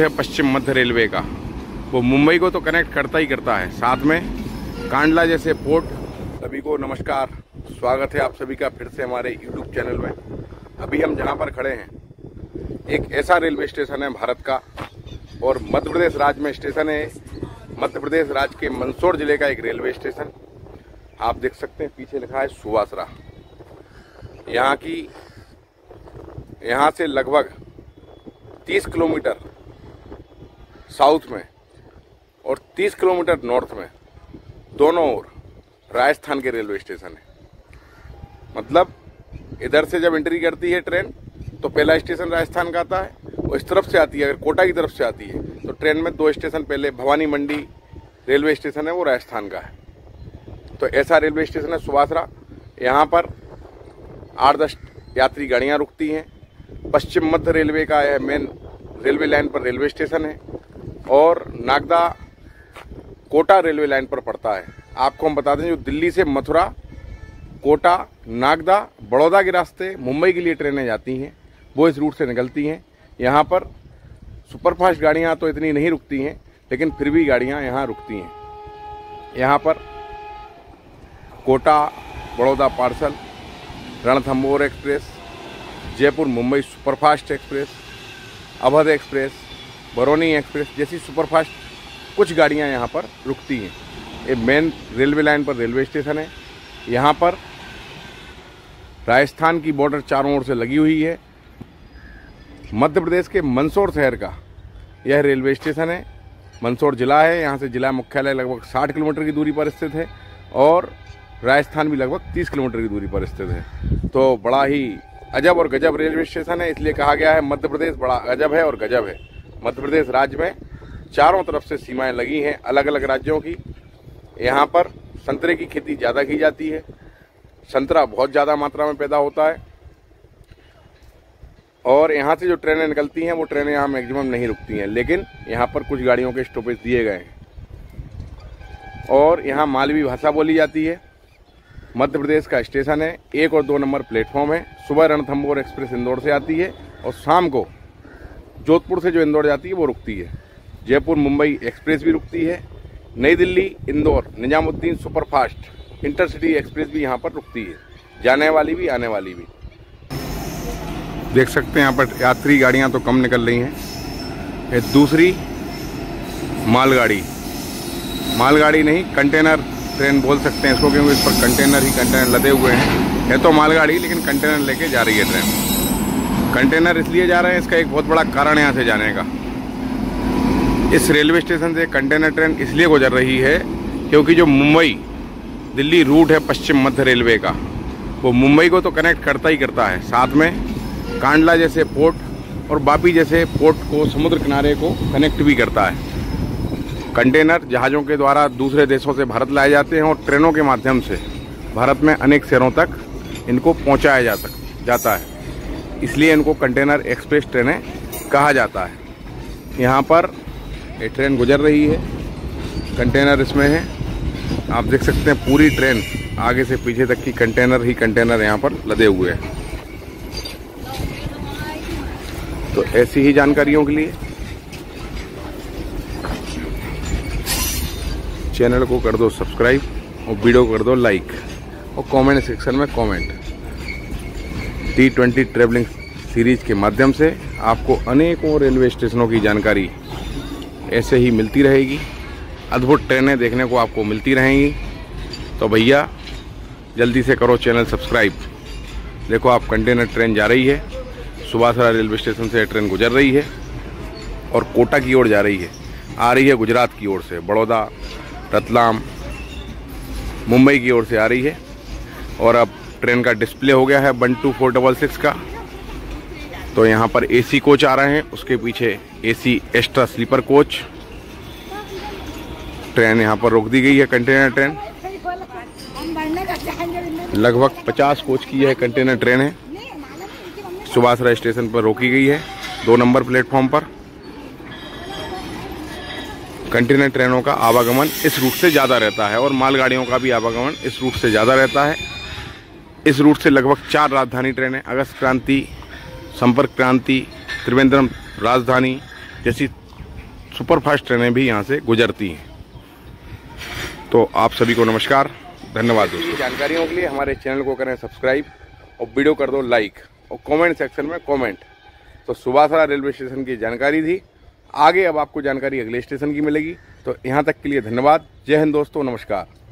Root है पश्चिम मध्य railway का, वो मुंबई को तो कनेक्ट करता ही करता है, साथ में कांडला जैसे पोर्ट। सभी को नमस्कार, स्वागत है आप सभी का फिर से हमारे YouTube चैनल में। अभी हम जहां पर खड़े हैं एक ऐसा रेलवे स्टेशन है भारत का और मध्य प्रदेश राज्य में स्टेशन है। मध्य प्रदेश राज्य के मंदसौर जिले का एक रेलवे स्टेशन आप देख सकते हैं, पीछे लिखा है सुवासरा। यहाँ से लगभग 30 किलोमीटर साउथ में और 30 किलोमीटर नॉर्थ में दोनों ओर राजस्थान के रेलवे स्टेशन है। मतलब इधर से जब एंट्री करती है ट्रेन तो पहला स्टेशन राजस्थान का आता है, और इस तरफ से आती है, अगर कोटा की तरफ से आती है तो ट्रेन में दो स्टेशन पहले, भवानी मंडी रेलवे स्टेशन है वो राजस्थान का है। तो ऐसा रेलवे स्टेशन है सुवासरा। यहाँ पर 8-10 यात्री गाड़ियाँ रुकती हैं। पश्चिम मध्य रेलवे का यह मेन रेलवे लाइन पर रेलवे स्टेशन है और नागदा कोटा रेलवे लाइन पर पड़ता है। आपको हम बता दें, जो दिल्ली से मथुरा, कोटा, नागदा, बड़ौदा के रास्ते मुंबई के लिए ट्रेनें जाती हैं वो इस रूट से निकलती हैं। यहाँ पर सुपरफास्ट गाड़ियाँ तो इतनी नहीं रुकती हैं, लेकिन फिर भी गाड़ियाँ यहाँ रुकती हैं। यहाँ पर Kota Baroda parcel, Ranthambore express, Jaipur Mumbai superfast express, Awadh express, Barauni express जैसी सुपरफास्ट कुछ गाड़ियाँ यहाँ पर रुकती हैं। ये मेन रेलवे लाइन पर रेलवे स्टेशन है। यहाँ पर राजस्थान की बॉर्डर चारों ओर से लगी हुई है। मध्य प्रदेश के मंदसौर शहर का यह रेलवे स्टेशन है। मंदसौर जिला है, यहाँ से जिला मुख्यालय लगभग 60 किलोमीटर की दूरी पर स्थित है और राजस्थान भी लगभग 30 किलोमीटर की दूरी पर स्थित है। तो बड़ा ही अजब और गजब रेलवे स्टेशन है, इसलिए कहा गया है मध्य प्रदेश बड़ा अजब है और गजब है। मध्य प्रदेश राज्य में चारों तरफ से सीमाएं लगी हैं अलग अलग राज्यों की। यहाँ पर संतरे की खेती ज़्यादा की जाती है, संतरा बहुत ज़्यादा मात्रा में पैदा होता है और यहाँ से जो ट्रेनें निकलती हैं वो ट्रेनें यहाँ मैक्सिमम नहीं रुकती हैं, लेकिन यहाँ पर कुछ गाड़ियों के स्टॉपेज दिए गए हैं। और यहाँ मालवी भाषा बोली जाती है। मध्य प्रदेश का स्टेशन है, 1 और 2 नंबर प्लेटफॉर्म है। सुबह रणथंभौर एक्सप्रेस इंदौर से आती है और शाम को जोधपुर से जो इंदौर जाती है वो रुकती है। जयपुर मुंबई एक्सप्रेस भी रुकती है। नई Delhi Indore Nizamuddin superfast intercity express भी यहाँ पर रुकती है, जाने वाली भी आने वाली भी। देख सकते हैं यहाँ पर यात्री गाड़ियाँ तो कम निकल रही हैं। ये दूसरी मालगाड़ी नहीं कंटेनर ट्रेन बोल सकते हैं इसको, क्योंकि इस पर कंटेनर लदे हुए हैं। ये तो मालगाड़ी लेकिन कंटेनर लेके जा रही है ट्रेन। कंटेनर इसलिए जा रहे हैं, इसका एक बहुत बड़ा कारण यहाँ से जाने का, इस रेलवे स्टेशन से कंटेनर ट्रेन इसलिए गुजर रही है क्योंकि जो मुंबई दिल्ली रूट है पश्चिम मध्य रेलवे का, वो मुंबई को तो कनेक्ट करता ही करता है, साथ में कांडला जैसे पोर्ट और वापी जैसे पोर्ट को, समुद्र किनारे को कनेक्ट भी करता है। कंटेनर जहाज़ों के द्वारा दूसरे देशों से भारत लाए जाते हैं और ट्रेनों के माध्यम से भारत में अनेक शहरों तक इनको पहुँचाया जाता है, इसलिए इनको कंटेनर एक्सप्रेस ट्रेनें कहा जाता है। यहाँ पर ये ट्रेन गुजर रही है, कंटेनर इसमें है, आप देख सकते हैं पूरी ट्रेन आगे से पीछे तक की कंटेनर ही कंटेनर यहाँ पर लदे हुए हैं। तो ऐसी ही जानकारियों के लिए चैनल को कर दो सब्सक्राइब और वीडियो को कर दो लाइक और कमेंट सेक्शन में कमेंट। T20 ट्रैवलिंग सीरीज के माध्यम से आपको अनेकों रेलवे स्टेशनों की जानकारी ऐसे ही मिलती रहेगी, अद्भुत ट्रेनें देखने को आपको मिलती रहेंगी। तो भैया जल्दी से करो चैनल सब्सक्राइब। देखो आप, कंटेनर ट्रेन जा रही है, सुवासरा रेलवे स्टेशन से ट्रेन गुजर रही है और कोटा की ओर जा रही है, आ रही है गुजरात की ओर से, बड़ौदा, रतलाम, मुंबई की ओर से आ रही है। और अब ट्रेन का डिस्प्ले हो गया है 12466 का। तो यहाँ पर एसी कोच आ रहे हैं, उसके पीछे AC extra sleeper coach. Train यहाँ पर रोक दी गई है, कंटेनर ट्रेन लगभग 50 कोच की यह कंटेनर ट्रेन है, सुवासरा स्टेशन पर रोकी गई है 2 नंबर प्लेटफॉर्म पर। कंटेनर ट्रेनों का आवागमन इस रूट से ज़्यादा रहता है और मालगाड़ियों का भी आवागमन इस रूट से ज़्यादा रहता है। इस रूट से लगभग 4 राजधानी ट्रेनें, अगस्त क्रांति, संपर्क क्रांति, त्रिवेंद्रम राजधानी जैसी सुपरफास्ट ट्रेनें भी यहाँ से गुजरती हैं। तो आप सभी को नमस्कार, धन्यवाद दोस्तों। जानकारियों के लिए हमारे चैनल को करें सब्सक्राइब और वीडियो कर दो लाइक और कमेंट सेक्शन में कमेंट। तो सुवासरा रेलवे स्टेशन की जानकारी थी, आगे अब आपको जानकारी अगले स्टेशन की मिलेगी। तो यहाँ तक के लिए धन्यवाद, जय हिंद दोस्तों, नमस्कार।